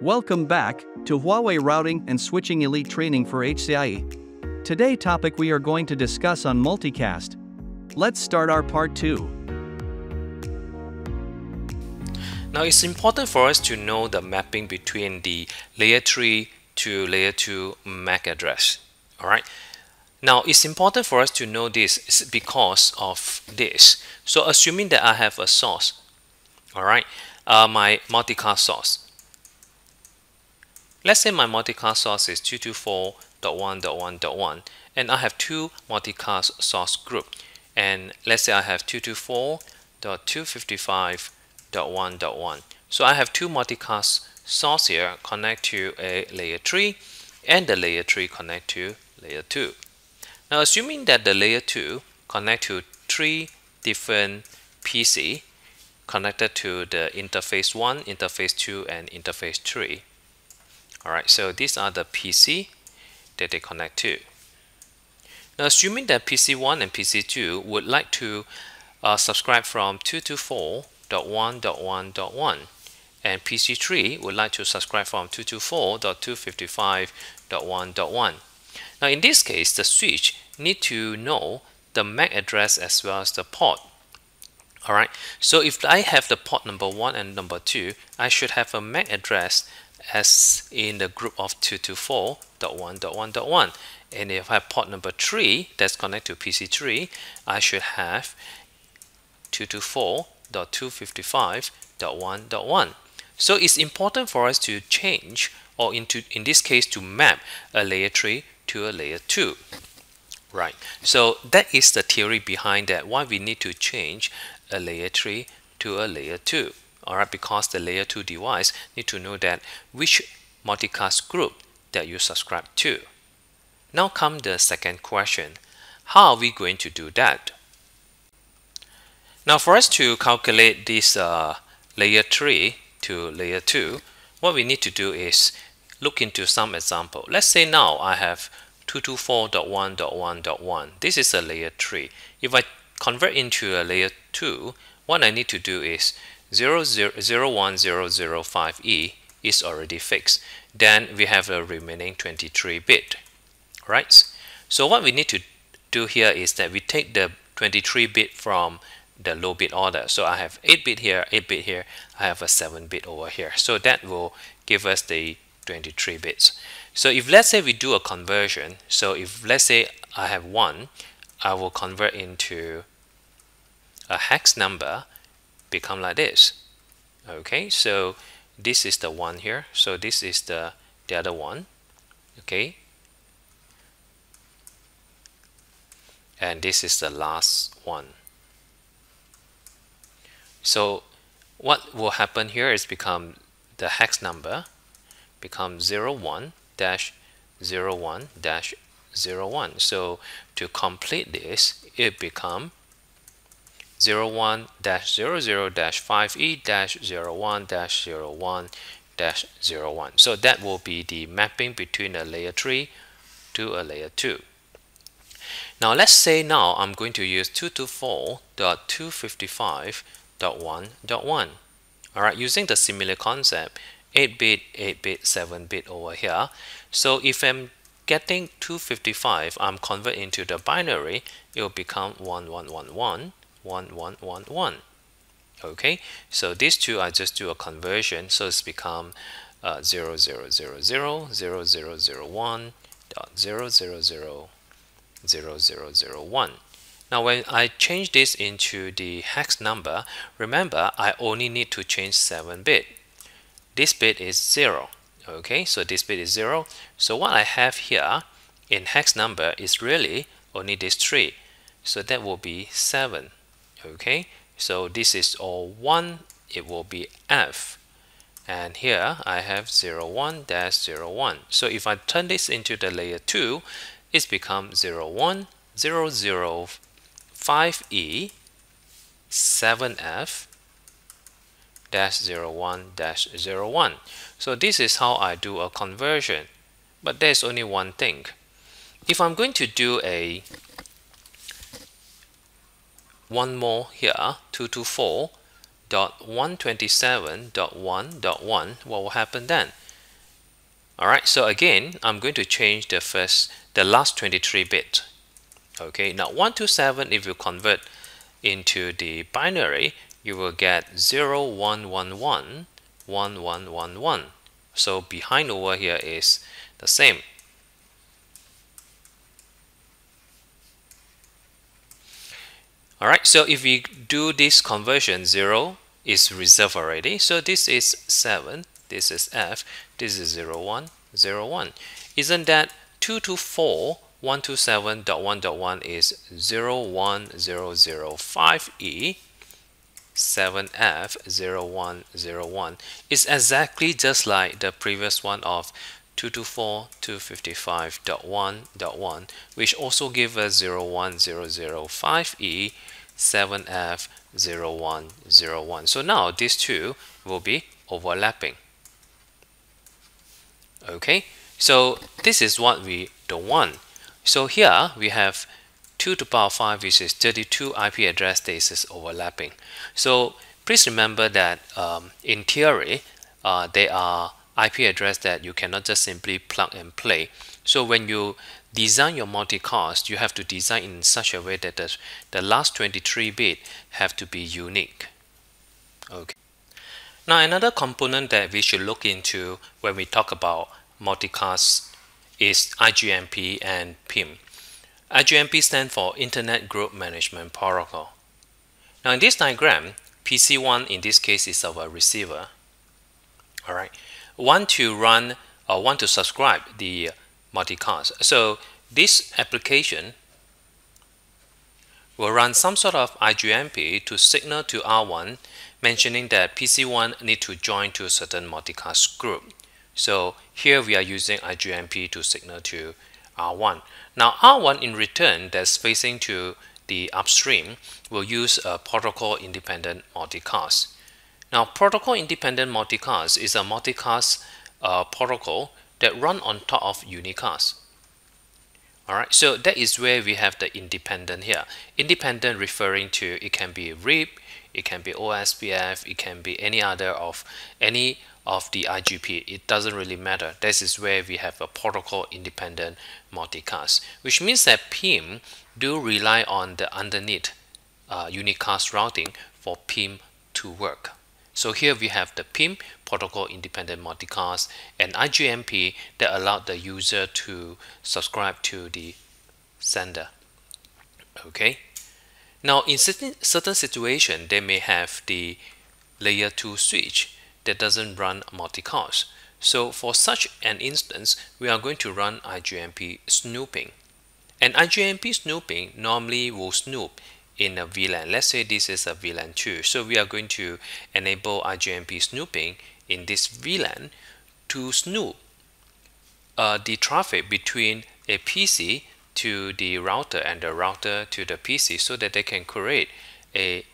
Welcome back to Huawei Routing and Switching Elite Training for HCIE. Today topic we are going to discuss on multicast. Let's start our part 2. Now it's important for us to know the mapping between the layer 3 to layer 2 MAC address. Alright. Now it's important for us to know this because of this. So assuming that I have a source, alright, my multicast source. Let's say my multicast source is 224.1.1.1 and I have two multicast source group, and let's say I have 224.255.1.1. So I have two multicast source here connect to a layer 3 and the layer 3 connect to layer 2. Now assuming that the layer 2 connect to 3 different PC connected to the interface 1, interface 2 and interface 3. Alright, so these are the PC that they connect to. Now assuming that PC1 and PC2 would like to subscribe from 224.1.1.1 and PC3 would like to subscribe from 224.255.1.1. Now in this case, the switch need to know the MAC address as well as the port. Alright, so if I have the port number 1 and number 2, I should have a MAC address as in the group of 224.1.1.1, and if I have port number 3 that's connected to PC3, I should have 224.255.1.1. So it's important for us to change, or in this case to map a layer 3 to a layer 2. Right, so that is the theory behind that, why we need to change a layer 3 to a layer 2. Alright, because the layer 2 device need to know that which multicast group that you subscribe to. Now comes the second question. How are we going to do that? Now for us to calculate this layer 3 to layer 2, what we need to do is look into some example. Let's say now I have 224.1.1.1. This is a layer 3. If I convert into a layer 2, what I need to do is 01005E is already fixed. Then we have a remaining 23-bit, right? So what we need to do here is that we take the 23-bit from the low bit order. So I have 8-bit here, 8-bit here, I have a 7-bit over here. So that will give us the 23 bits. So if let's say we do a conversion, so if let's say I have 1, I will convert into a hex number, become like this. Okay, so this is the 1 here, so this is the other one. Okay, and this is the last one. So what will happen here is become the hex number, become 01-01-01. So to complete this, it become 01-00-5E-01-01-01. So that will be the mapping between a layer 3 to a layer 2. Now let's say now I'm going to use 224.255.1.1. Alright, using the similar concept, 8-bit, 8-bit, 7-bit over here. So if I'm getting 255, I'm converting into the binary, it will become 1111. 1111. Okay, so these two I just do a conversion, so it's become 00000001.000000001. Now when I change this into the hex number, remember I only need to change 7-bit. This bit is 0. Okay, so this bit is 0. So what I have here in hex number is really only this 3. So that will be 7. Okay, so this is all 1, it will be F, and here I have 01-01. So if I turn this into the layer 2, it's become 01-00-5E-7F-01-01. So this is how I do a conversion, but there's only one thing. If I'm going to do a one more here, 224.127.1.1, what will happen then? Alright, so again, I'm going to change the last 23 bit. Okay, now 127, if you convert into the binary, you will get 0 1 1 1 1 1 1 1. So behind over here is the same. Alright, so if we do this conversion, 0 is reserved already. So this is 7, this is F, this is 0, 1, 0, 1. Isn't that 224.127.1.1 is 01005E 7F0101. It's exactly just like the previous one of 224.255.1.1, which also gives us 01005E 7F0101. So now these two will be overlapping. Okay, so this is what we don't want. So here we have 2 to the power 5, which is 32 IP address spaces overlapping. So please remember that in theory, there are IP address that you cannot just simply plug and play. So when you design your multicast, you have to design in such a way that the last 23 bit have to be unique. Okay. Now another component that we should look into when we talk about multicast is IGMP and PIM. IGMP stands for Internet Group Management Protocol. Now in this diagram, PC1 in this case is our receiver. All right, want to run or want to subscribe the multicast. So this application will run some sort of IGMP to signal to R1, mentioning that PC1 need to join to a certain multicast group. So here we are using IGMP to signal to R1. Now R1 in return, that's facing to the upstream, will use a protocol independent multicast. Now protocol independent multicast is a multicast protocol that run on top of unicast. Alright, so that is where we have the independent here. Independent referring to it can be RIP, it can be OSPF, it can be any of the IGP. It doesn't really matter. This is where we have a protocol independent multicast, which means that PIM do rely on the underneath unicast routing for PIM to work. So here we have the PIM protocol independent multicast and IGMP that allow the user to subscribe to the sender. Okay. Now in certain situation, they may have the layer 2 switch that doesn't run multicast. So for such an instance, we are going to run IGMP snooping. And IGMP snooping normally will snoop in a VLAN. Let's say this is a VLAN 2. So we are going to enable IGMP snooping in this VLAN to snoop the traffic between a PC to the router and the router to the PC so that they can create a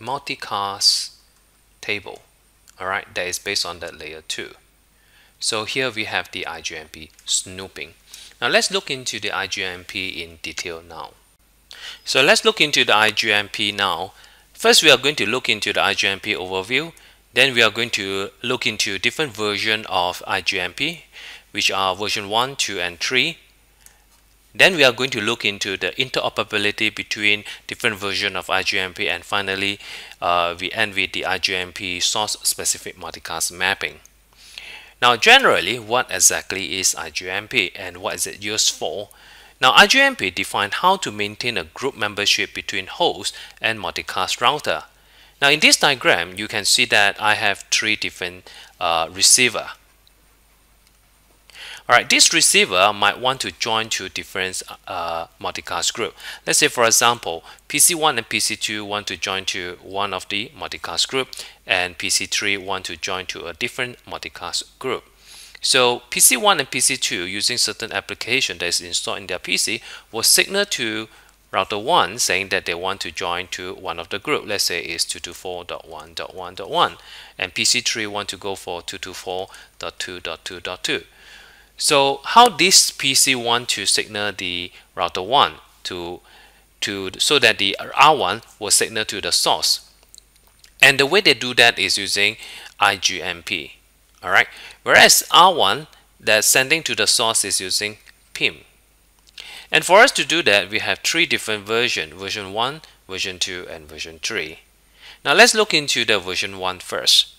multicast table. Alright, that is based on that layer 2. So here we have the IGMP snooping. Now let's look into the IGMP in detail now. So let's look into the IGMP now. First we are going to look into the IGMP overview. Then we are going to look into different versions of IGMP, which are version 1, 2 and 3. Then we are going to look into the interoperability between different versions of IGMP, and finally we end with the IGMP source-specific multicast mapping. Now generally, what exactly is IGMP and what is it used for? Now IGMP defines how to maintain a group membership between host and multicast router. Now in this diagram, you can see that I have 3 different receivers. Alright, this receiver might want to join to different multicast group. Let's say for example, PC1 and PC2 want to join to one of the multicast group and PC3 want to join to a different multicast group. So PC1 and PC2 using certain application that is installed in their PC will signal to router 1 saying that they want to join to one of the group. Let's say it's 224.1.1.1 and PC3 want to go for 224.2.2.2. So how this PC want to signal the router 1 so that the R1 will signal to the source. And the way they do that is using IGMP. Alright. Whereas R1 that sending to the source is using PIM. And for us to do that, we have three different versions, version 1, version 2, and version 3. Now let's look into the version 1 first.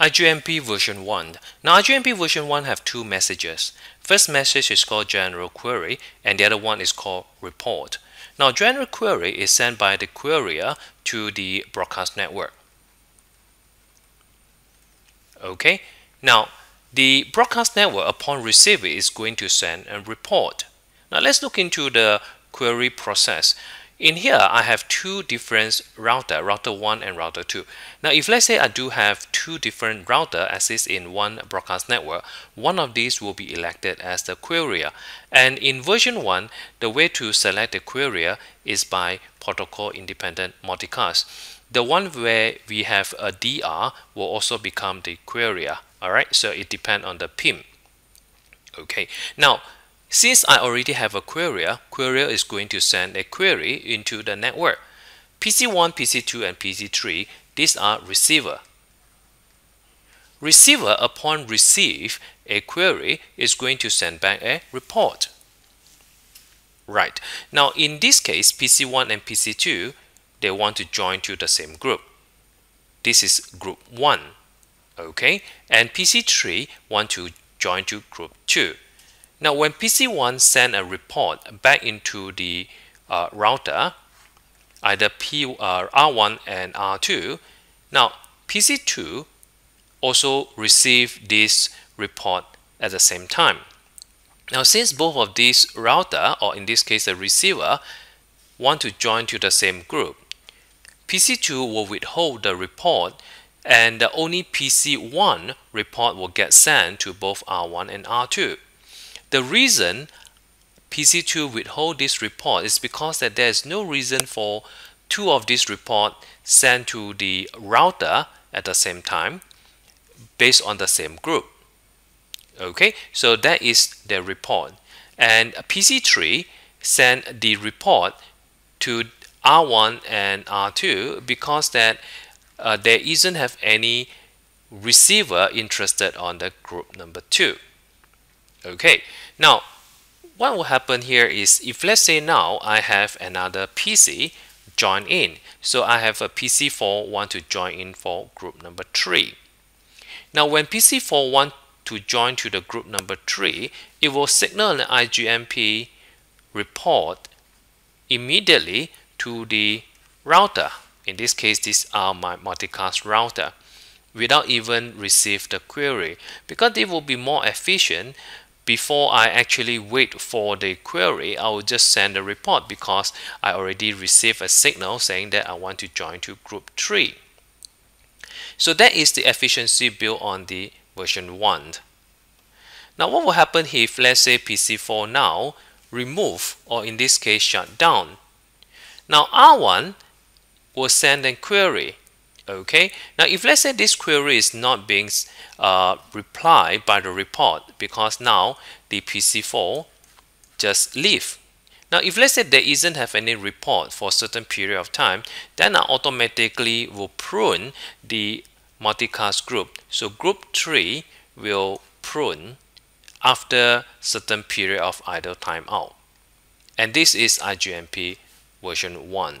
IGMP version 1. Now IGMP version 1 have two messages. First message is called general query and the other one is called report. Now general query is sent by the querier to the broadcast network. Okay, now the broadcast network upon receive it is going to send a report. Now let's look into the query process. In here, I have two different routers, router 1 and router 2. Now, if let's say I do have two different routers as is in one broadcast network, one of these will be elected as the querier. And in version 1, the way to select the querier is by protocol-independent multicast. The one where we have a DR will also become the querier. All right, so it depends on the PIM. Okay, now, since I already have a querier, querier is going to send a query into the network. PC1, PC2, and PC3, these are receiver. Receiver, upon receive a query, is going to send back a report. Right. Now, in this case, PC1 and PC2, they want to join to the same group. This is group 1. Okay. And PC3 want to join to group 2. Now, when PC1 sends a report back into the router, either R1 and R2, now PC2 also receives this report at the same time. Now, since both of these router, or in this case the receiver, want to join to the same group, PC2 will withhold the report and the only PC1 report will get sent to both R1 and R2. The reason PC2 withhold this report is because that there is no reason for two of these reports sent to the router at the same time based on the same group. Okay, so that is the report. And PC3 sent the report to R1 and R2 because that there isn't have any receiver interested on the group number 2. Okay, now what will happen here is if let's say now I have another PC join in. So I have a PC4 want to join in for group number 3. Now when PC4 want to join to the group number 3, it will signal an IGMP report immediately to the router. In this case, these are my multicast router without even receive the query because it will be more efficient. Before I actually wait for the query, I will just send a report because I already received a signal saying that I want to join to group 3. So that is the efficiency built on the version 1. Now what will happen if let's say PC4 now remove or in this case shut down. Now R1 will send a query. Okay, now if let's say this query is not being replied by the report because now the PC4 just leave. Now if let's say there isn't have any report for a certain period of time, then I automatically will prune the multicast group. So group 3 will prune after certain period of idle time out. And this is IGMP version 1.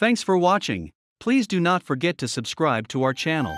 Thanks for watching. Please do not forget to subscribe to our channel.